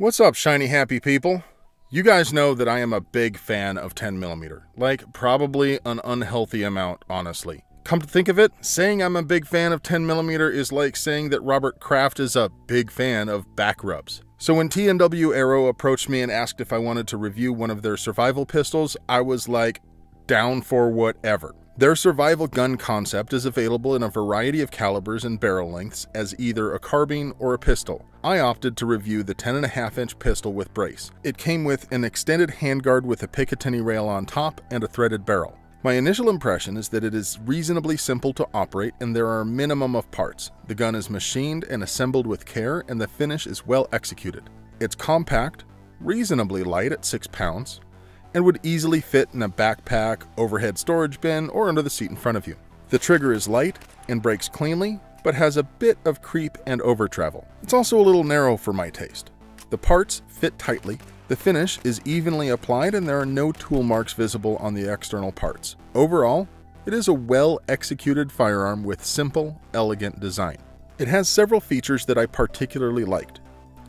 What's up, shiny happy people? You guys know that I am a big fan of 10mm, like probably an unhealthy amount, honestly. Come to think of it, saying I'm a big fan of 10mm is like saying that Robert Kraft is a big fan of back rubs. So when TNW Aero approached me and asked if I wanted to review one of their survival pistols, I was like, down for whatever. Their survival gun concept is available in a variety of calibers and barrel lengths as either a carbine or a pistol. I opted to review the 10.5-inch pistol with brace. It came with an extended handguard with a Picatinny rail on top and a threaded barrel. My initial impression is that it is reasonably simple to operate and there are a minimum of parts. The gun is machined and assembled with care and the finish is well executed. It's compact, reasonably light at 6 pounds, and would easily fit in a backpack, overhead storage bin, or under the seat in front of you. The trigger is light and breaks cleanly, but has a bit of creep and over travel. It's also a little narrow for my taste. The parts fit tightly. The finish is evenly applied and there are no tool marks visible on the external parts. Overall, it is a well-executed firearm with simple, elegant design. It has several features that I particularly liked.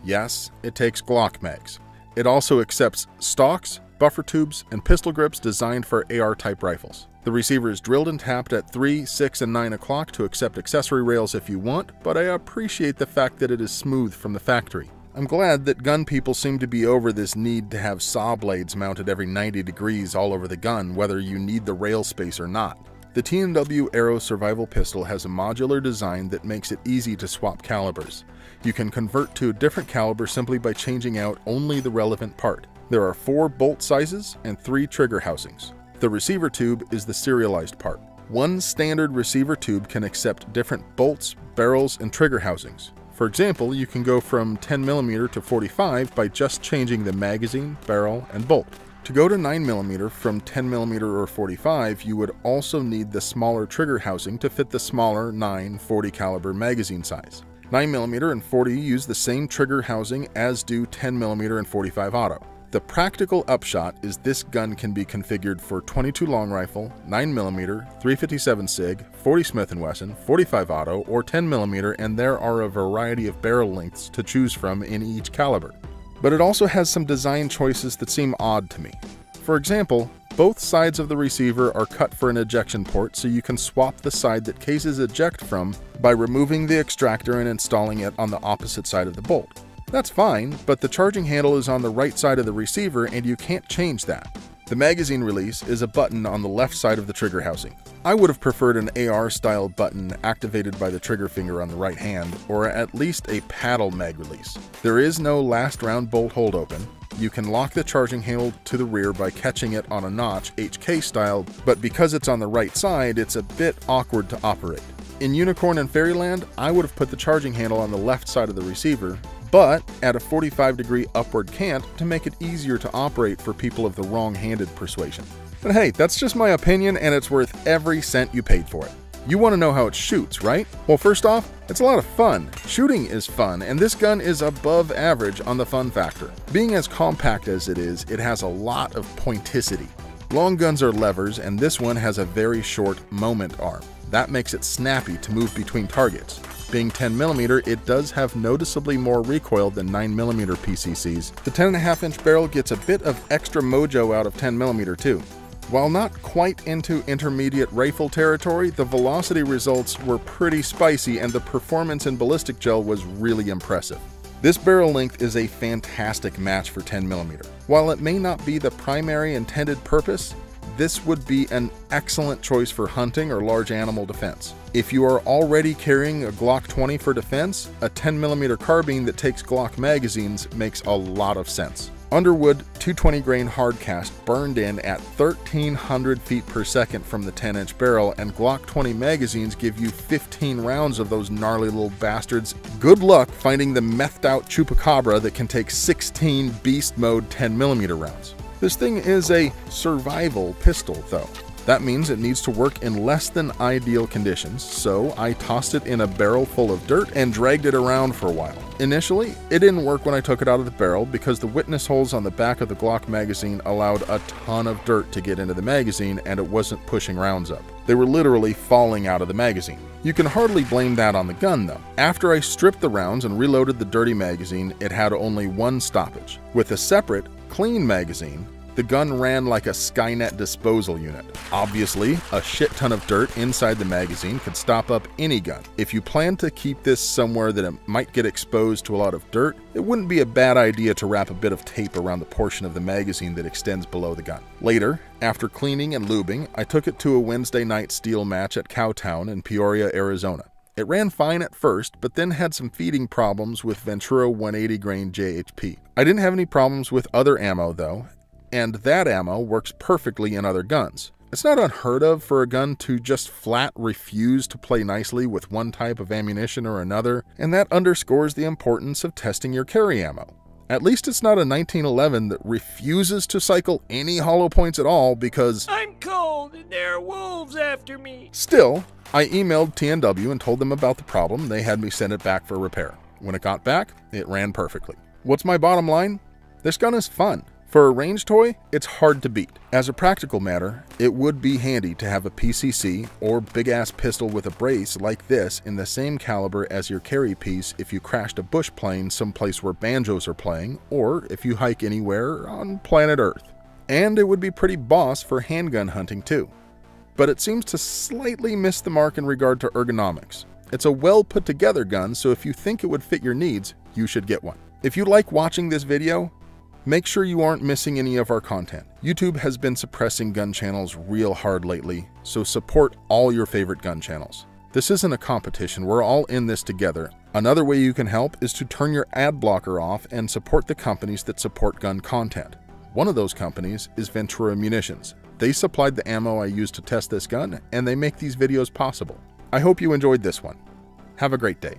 Yes, it takes Glock mags. It also accepts stocks, buffer tubes, and pistol grips designed for AR-type rifles. The receiver is drilled and tapped at 3, 6, and 9 o'clock to accept accessory rails if you want, but I appreciate the fact that it is smooth from the factory. I'm glad that gun people seem to be over this need to have saw blades mounted every 90 degrees all over the gun, whether you need the rail space or not. The TNW Aero Survival Pistol has a modular design that makes it easy to swap calibers. You can convert to a different caliber simply by changing out only the relevant part. There are 4 bolt sizes and 3 trigger housings. The receiver tube is the serialized part. One standard receiver tube can accept different bolts, barrels, and trigger housings. For example, you can go from 10mm to 45 by just changing the magazine, barrel, and bolt. To go to 9mm from 10mm or 45, you would also need the smaller trigger housing to fit the smaller 9.40 caliber magazine size. 9mm and 40 use the same trigger housing as do 10mm and 45 auto. The practical upshot is this gun can be configured for .22 long rifle, 9mm, 357 SIG, .40 Smith & Wesson, .45 auto, or 10mm, and there are a variety of barrel lengths to choose from in each caliber. But it also has some design choices that seem odd to me. For example, both sides of the receiver are cut for an ejection port, so you can swap the side that cases eject from by removing the extractor and installing it on the opposite side of the bolt. That's fine, but the charging handle is on the right side of the receiver and you can't change that. The magazine release is a button on the left side of the trigger housing. I would have preferred an AR-style button activated by the trigger finger on the right hand, or at least a paddle mag release. There is no last round bolt hold open. You can lock the charging handle to the rear by catching it on a notch HK style, but because it's on the right side, it's a bit awkward to operate. In Unicorn and Fairyland, I would have put the charging handle on the left side of the receiver, but at a 45-degree upward cant to make it easier to operate for people of the wrong-handed persuasion. But hey, that's just my opinion and it's worth every cent you paid for it. You want to know how it shoots, right? Well, first off, it's a lot of fun. Shooting is fun, and this gun is above average on the fun factor. Being as compact as it is, it has a lot of pointicity. Long guns are levers, and this one has a very short moment arm. That makes it snappy to move between targets. Being 10mm, it does have noticeably more recoil than 9mm PCCs. The 10.5-inch barrel gets a bit of extra mojo out of 10mm too. While not quite into intermediate rifle territory, the velocity results were pretty spicy and the performance in ballistic gel was really impressive. This barrel length is a fantastic match for 10mm. While it may not be the primary intended purpose, this would be an excellent choice for hunting or large animal defense. If you are already carrying a Glock 20 for defense, a 10mm carbine that takes Glock magazines makes a lot of sense. Underwood 220 grain hardcast burned in at 1,300 feet per second from the 10-inch barrel, and Glock 20 magazines give you 15 rounds of those gnarly little bastards. Good luck finding the methed out chupacabra that can take 16 beast mode 10mm rounds. This thing is a survival pistol, though. That means it needs to work in less than ideal conditions, so I tossed it in a barrel full of dirt and dragged it around for a while. Initially, it didn't work when I took it out of the barrel because the witness holes on the back of the Glock magazine allowed a ton of dirt to get into the magazine and it wasn't pushing rounds up. They were literally falling out of the magazine. You can hardly blame that on the gun, though. After I stripped the rounds and reloaded the dirty magazine, it had only one stoppage. With a separate, clean magazine, the gun ran like a Skynet disposal unit. Obviously, a shit ton of dirt inside the magazine could stop up any gun. If you plan to keep this somewhere that it might get exposed to a lot of dirt, it wouldn't be a bad idea to wrap a bit of tape around the portion of the magazine that extends below the gun. Later, after cleaning and lubing, I took it to a Wednesday night steel match at Cowtown in Peoria, Arizona. It ran fine at first, but then had some feeding problems with Ventura 180 grain JHP. I didn't have any problems with other ammo, though, and that ammo works perfectly in other guns. It's not unheard of for a gun to just flat refuse to play nicely with one type of ammunition or another, and that underscores the importance of testing your carry ammo. At least it's not a 1911 that refuses to cycle any hollow points at all because I'm cold and there are wolves after me. Still, I emailed TNW and told them about the problem. They had me send it back for repair. When it got back, it ran perfectly. What's my bottom line? This gun is fun. For a range toy, it's hard to beat. As a practical matter, it would be handy to have a PCC or big-ass pistol with a brace like this in the same caliber as your carry piece if you crashed a bush plane someplace where banjos are playing, or if you hike anywhere on planet Earth. And it would be pretty boss for handgun hunting too. But it seems to slightly miss the mark in regard to ergonomics. It's a well-put-together gun, so if you think it would fit your needs, you should get one. If you like watching this video, make sure you aren't missing any of our content. YouTube has been suppressing gun channels real hard lately, so support all your favorite gun channels. This isn't a competition, we're all in this together. Another way you can help is to turn your ad blocker off and support the companies that support gun content. One of those companies is Ventura Munitions. They supplied the ammo I used to test this gun, and they make these videos possible. I hope you enjoyed this one. Have a great day.